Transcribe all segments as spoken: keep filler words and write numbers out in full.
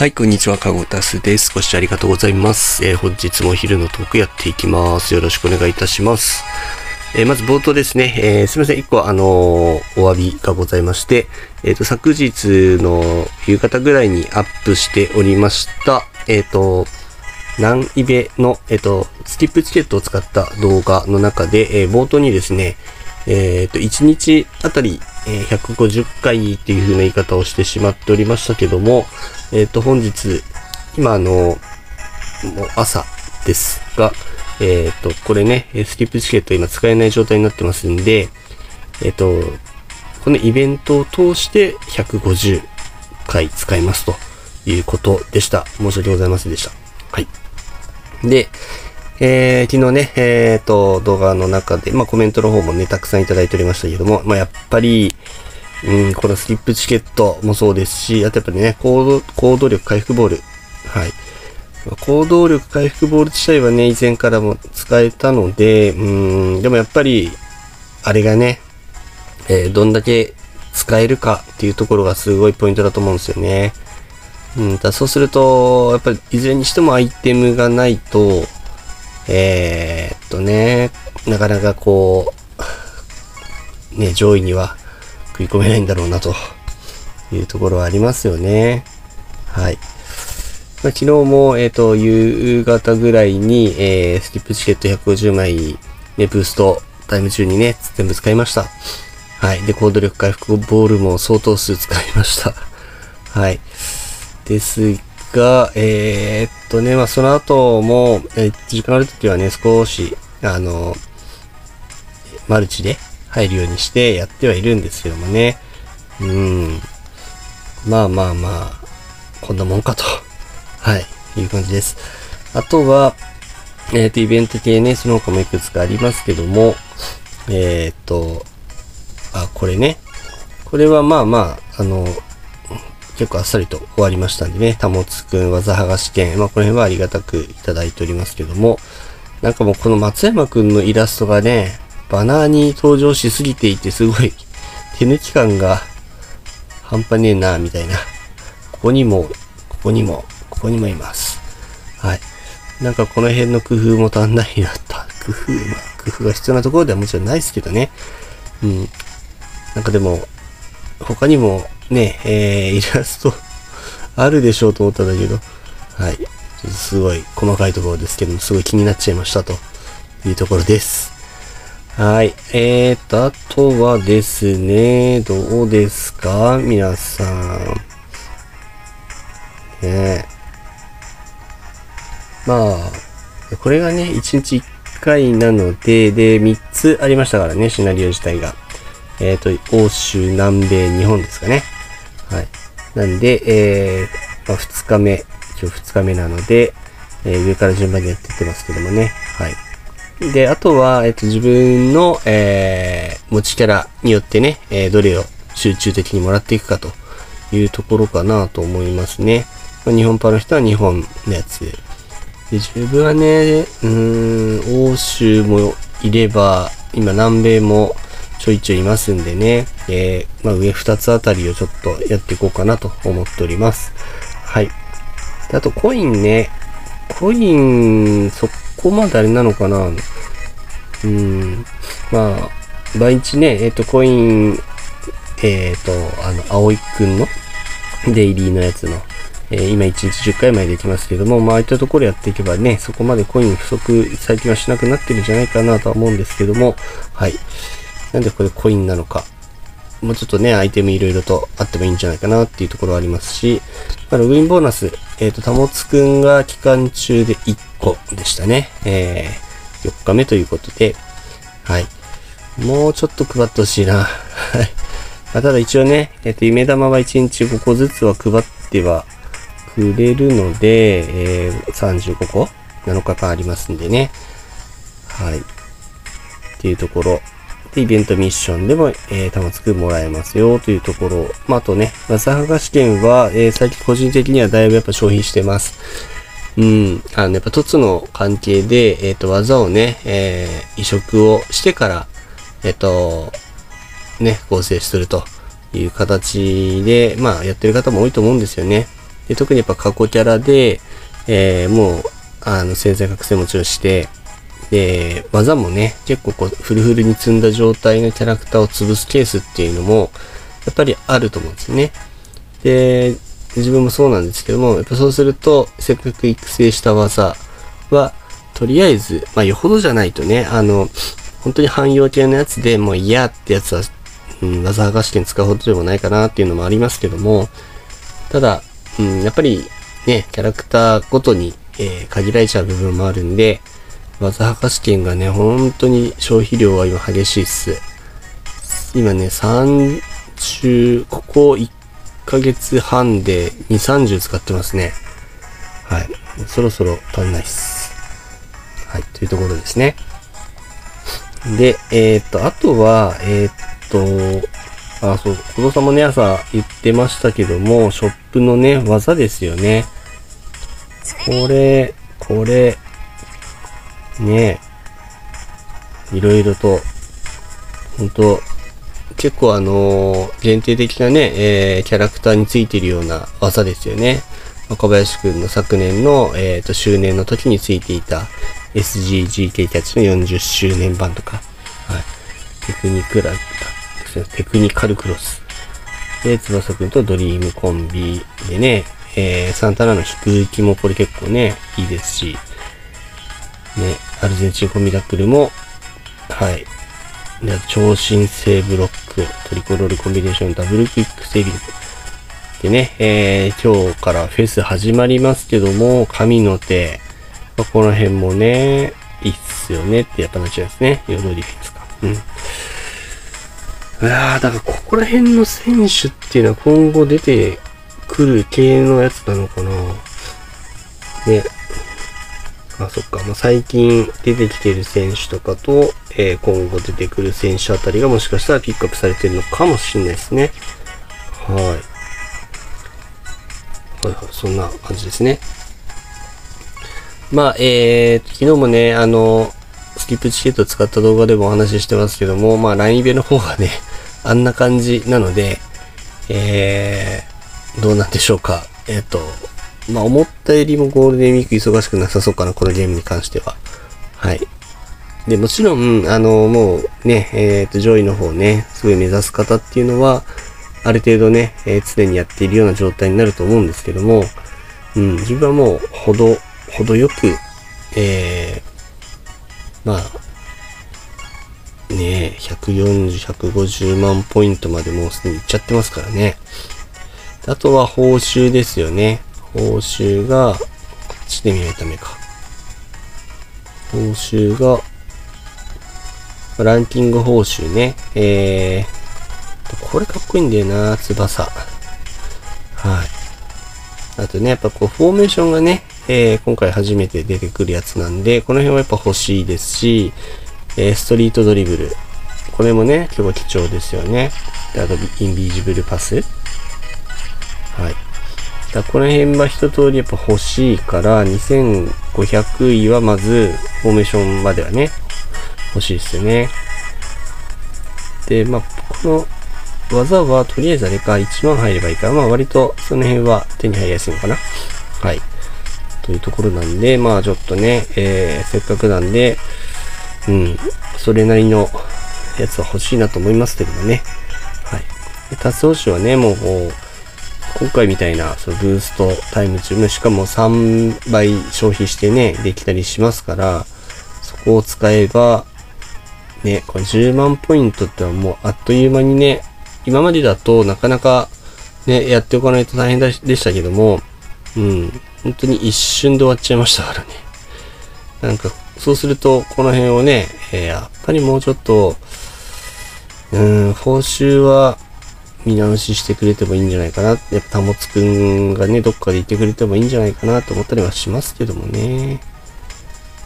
はい、こんにちは。かごたすです。ご視聴ありがとうございます。えー、本日もお昼のトークやっていきます。よろしくお願いいたします。えー、まず冒頭ですね。えー、すみません。一個、あのー、お詫びがございまして、えっと、昨日の夕方ぐらいにアップしておりました。えっと、南イベの、えっと、スキップチケットを使った動画の中で、えー、冒頭にですね、えっと、いちにちあたり、えー、ひゃくごじゅっかいっていう風な言い方をしてしまっておりましたけども、えっと、本日、今あの、もう朝ですが、えっと、これね、スキップチケット今使えない状態になってますんで、えっと、このイベントを通してひゃくごじゅっかい使えますということでした。申し訳ございませんでした。はい。で、えー、昨日ね、えっと、動画の中で、まあ、コメントの方もね、たくさんいただいておりましたけども、まあ、やっぱり、うん、このスキップチケットもそうですし、あとやっぱりね、行動、行動力回復ボール。はい。行動力回復ボール自体はね、以前からも使えたので、うん、でもやっぱり、あれがね、えー、どんだけ使えるかっていうところがすごいポイントだと思うんですよね。うん、だそうすると、やっぱり、いずれにしてもアイテムがないと、えーっとね、なかなかこう、ね、上位には食い込めないんだろうなというところはありますよね。はい。まあ、昨日も、えーっと、夕方ぐらいに、えー、スキップチケットひゃくごじゅうまい、ね、ブーストタイム中にね、全部使いました。はい。で、行動力回復ボールも相当数使いました。はい。ですが、が、えー、っとね、まあ、その後も、えー、時間あるときはね、少し、あの、マルチで入るようにしてやってはいるんですけどもね。うん。まあまあまあ、こんなもんかと。はい、いう感じです。あとは、えー、っと、イベント系ね、その他もいくつかありますけども、えー、っと、あ、これね。これはまあまあ、あの、結構あっさりと終わりましたんでね、たもつくん、技剥がし券、まあこの辺はありがたくいただいておりますけども、なんかもうこの松山くんのイラストがね、バナーに登場しすぎていてすごい手抜き感が半端ねえな、みたいな。ここにも、ここにも、ここにもいます。はい。なんかこの辺の工夫も足んないなった。工夫、まあ工夫が必要なところではもちろんないですけどね。うん。なんかでも、他にも、ねえ、えー、イラストあるでしょうと思ったんだけど、はい。ちょっとすごい細かいところですけども、すごい気になっちゃいましたというところです。はい。えーと、あとはですね、どうですか皆さん。ねえ。まあ、これがね、いちにちいっかいなので、で、みっつありましたからね、シナリオ自体が。えっと、欧州、南米、日本ですかね。はい。なんで、えー、まあ、ふつかめ、今日ふつかめなので、えー、上から順番にやっていってますけどもね。はい。で、あとは、えっと、自分の、えー、持ちキャラによってね、えー、どれを集中的にもらっていくかというところかなと思いますね。まあ、日本パの人は日本のやつ。で、自分はね、うーん、欧州もいれば、今南米も、ちょいちょいいますんでね、えー、まあ上ふたつあたりをちょっとやっていこうかなと思っております。はい。あとコインね、コイン、そこまであれなのかな？うーん、まあ、毎日ね、えっと、コイン、えっと、あの、葵くんのデイリーのやつの、えー、今いちにちじゅっかいまでできますけども、まあ、ああいったところやっていけばね、そこまでコイン不足、最近はしなくなってるんじゃないかなとは思うんですけども、はい。なんでこれコインなのか。もうちょっとね、アイテムいろいろとあってもいいんじゃないかなっていうところはありますし、まあ、ログインボーナス、えっと、たもつくんが期間中でいっこでしたね。えー、よっかめということで、はい。もうちょっと配ってほしいな。はい。まあ、ただ一応ね、えっと、夢玉はいちにちごこずつは配ってはくれるので、えー、さんじゅうごこ ?なのかかんありますんでね。はい。っていうところ。で、イベントミッションでも、えー、たもつくもらえますよ、というところ。まあ、あとね、技剥がし券は、えー、最近個人的にはだいぶやっぱ消費してます。うん。あの、やっぱ凸の関係で、えっと、技をね、えー、移植をしてから、えっと、ね、合成するという形で、まあ、やってる方も多いと思うんですよね。で特にやっぱ過去キャラで、えー、もう、あの、潜在覚醒もちろんして、で、技もね、結構こう、フルフルに積んだ状態のキャラクターを潰すケースっていうのも、やっぱりあると思うんですよね。で、自分もそうなんですけども、やっぱそうすると、せっかく育成した技は、とりあえず、まあ、よほどじゃないとね、あの、本当に汎用系のやつでもう嫌ってやつは、うん、技剥がし券使うほどでもないかなっていうのもありますけども、ただ、うん、やっぱりね、キャラクターごとに、えー、限られちゃう部分もあるんで、技剥がし券がね、本当に消費量は今激しいっす。今ね、さんじゅう、ここいっかげつはんでにじゅう、さんじゅう使ってますね。はい。そろそろ足りないっす。はい、というところですね。で、えー、っと、あとは、えー、っと、あ、そう、小僧さんもね、朝言ってましたけども、ショップのね、技ですよね。これ、これ、ね、いろいろと、ほんと、結構あのー、限定的なね、えー、キャラクターについているような技ですよね。小林くんの昨年の、えー、っと、周年の時についていた、エスジージーケー キャッチのよんじゅっしゅうねんばんとか、はい、テクニクラ、テクニカルクロス。で、翼くんとドリームコンビでね、えー、サンタナの引く気もこれ結構ね、いいですし、ね、アルゼンチンコミラクルも、はい、で超新星ブロック、トリコロールコンビネーションダブルクイックセービング。でね、えー、今日からフェス始まりますけども、神の手、この辺もね、いいっすよねってやっぱなっちゃいますね。彩りですか。うん。いやー、だからここら辺の選手っていうのは今後出てくる系のやつなのかな。ね。あ、そっか。まあ、最近出てきてる選手とかと、えー、今後出てくる選手あたりがもしかしたらピックアップされてるのかもしれないですね。はい。はいはい。そんな感じですね。まあ、えー、昨日もね、あの、スキップチケットを使った動画でもお話ししてますけども、まあ、ラインイベの方がね、あんな感じなので、えー、どうなんでしょうか。えっと、まあ、思ったよりもゴールデンウィーク忙しくなさそうかな、このゲームに関しては。はい。で、もちろん、あの、もうね、えっと、上位の方ね、すごい目指す方っていうのは、ある程度ね、えー、常にやっているような状態になると思うんですけども、うん、自分はもう、ほど、ほどよく、えー、まあ、ねえ、ひゃくよんじゅう、ひゃくごじゅうまんポイントまでもうすでにいっちゃってますからね。あとは報酬ですよね。報酬が、こっちで見ないためか。報酬が、ランキング報酬ね。えー、これかっこいいんだよな、翼。はい。あとね、やっぱこう、フォーメーションがね、えー、今回初めて出てくるやつなんで、この辺はやっぱ欲しいですし、えー、ストリートドリブル。これもね、結構貴重ですよね。で、あと、インビジブルパス。はい。だこの辺は一通りやっぱ欲しいから、にせんごひゃくいはまず、フォーメーションまではね、欲しいですよね。で、まあ、この技はとりあえずあれか、いちまん入ればいいから、まあ割とその辺は手に入りやすいのかな。はい。というところなんで、まあちょっとね、えー、せっかくなんで、うん、それなりのやつは欲しいなと思いますけどもね。はい。で、達成賞はね、もう、今回みたいな、そのブーストタイム中の、しかもさんばい消費してね、できたりしますから、そこを使えば、ね、これじゅうまんポイントってはもうあっという間にね、今までだとなかなかね、やっておかないと大変でしたけども、うん。本当に一瞬で終わっちゃいましたからね。なんか、そうすると、この辺をね、えー、やっぱりもうちょっと、うーん、報酬は見直ししてくれてもいいんじゃないかな。やっぱ、たもつくんがね、どっかでいてくれてもいいんじゃないかなと思ったりはしますけどもね。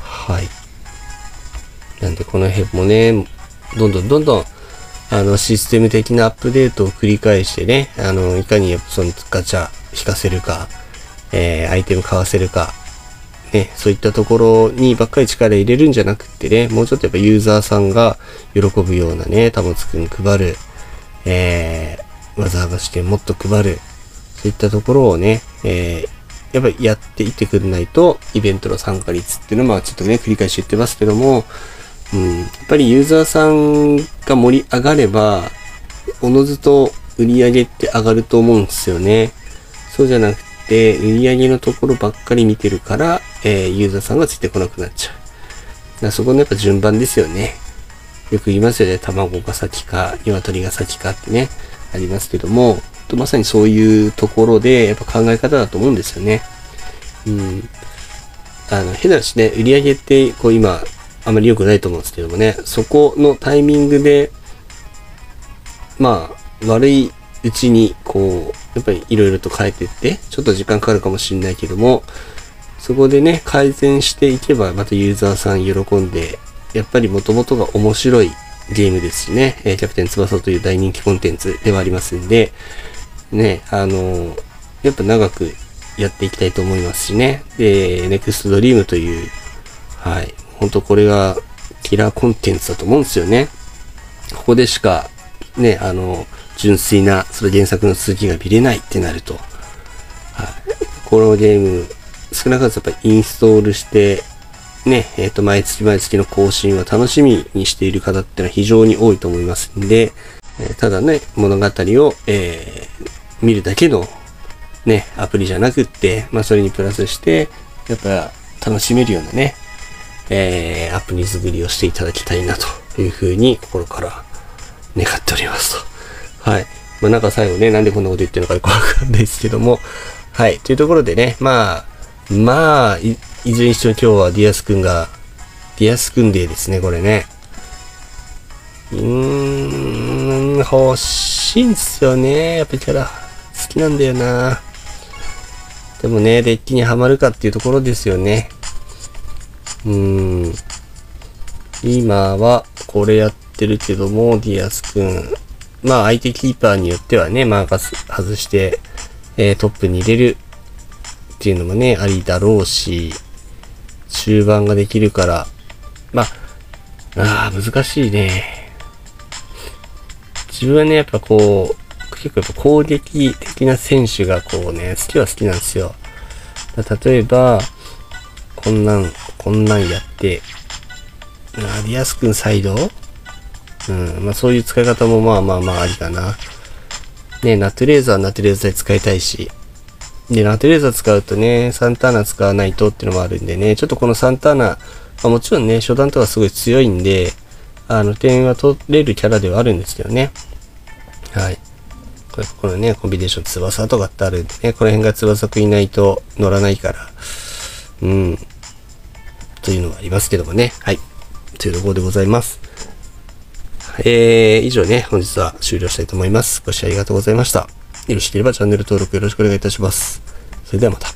はい。なんで、この辺もね、どんどんどんどん、あの、システム的なアップデートを繰り返してね、あの、いかにそのガチャ引かせるか、えー、アイテム買わせるか、ね、そういったところにばっかり力入れるんじゃなくってね、もうちょっとやっぱユーザーさんが喜ぶようなね、たもつくん配る、えー、わざわざしてもっと配る、そういったところをね、えー、やっぱりやっていってくれないと、イベントの参加率っていうのは、ちょっとね、繰り返し言ってますけども、うん、やっぱりユーザーさんが盛り上がれば、おのずと売り上げって上がると思うんですよね。そうじゃなくて、売り上げのところばっかり見てるから、えー、ユーザーさんがついてこなくなっちゃう。だからそこのやっぱ順番ですよね。よく言いますよね。卵が先か、鶏が先かってね、ありますけども、まさにそういうところで、やっぱ考え方だと思うんですよね。うん。あの、変な話ね、売り上げって、こう今、あまり良くないと思うんですけどもね、そこのタイミングで、まあ、悪いうちに、こう、やっぱりいろいろと変えていって、ちょっと時間かかるかもしれないけども、そこでね、改善していけば、またユーザーさん喜んで、やっぱり元々が面白いゲームですしね、キャプテン翼という大人気コンテンツではありますんで、ね、あの、やっぱ長くやっていきたいと思いますしね。で、ネクスト ドリームという、はい、本当これがキラーコンテンツだと思うんですよね。ここでしか、ね、あの、純粋な、その原作の続きが見れないってなると、はい、このゲーム、少なからずやっぱりインストールして、ね、えっと、毎月毎月の更新を楽しみにしている方ってのは非常に多いと思いますんで、ただね、物語を、えー、見るだけの、ね、アプリじゃなくって、まあ、それにプラスして、やっぱ楽しめるようなね、えー、アプリ作りをしていただきたいなというふうに心から願っておりますと。はい。まあ、なんか最後ね、なんでこんなこと言ってるのかよくわかんないですけども、はい。というところでね、まあ、まあ、い、いずれにしても今日はディアスくんが、ディアスくんデーですね、これね。うーん、欲しいんすよね。やっぱりキャラ、好きなんだよな。でもね、デッキにはまるかっていうところですよね。うーん。今は、これやってるけども、ディアスくん。まあ、相手キーパーによってはね、マーカス外して、えー、トップに入れるっていうのもね、ありだろうし、中盤ができるから、まあ、あー難しいね。自分はね、やっぱこう、結構やっぱ攻撃的な選手がこうね、好きは好きなんですよ。例えば、こんなん、こんなんやって、あ、ディアスくんサイド？うん、まあそういう使い方もまあまあまあありかな。ね、ナトゥレーザーはナトゥレーザーで使いたいし。で、ナトゥレーザー使うとね、サンターナ使わないとっていうのもあるんでね、ちょっとこのサンターナ、まあ、もちろんね、初段とかすごい強いんで、あの、点は取れるキャラではあるんですけどね。はい。これ、このね、コンビネーション翼とかってあるんでね、この辺が翼くんいないと乗らないから、うん。というのがありますけどもね。はい。というところでございます。えー、以上ね、本日は終了したいと思います。ご視聴ありがとうございました。よろしければチャンネル登録よろしくお願いいたします。それではまた。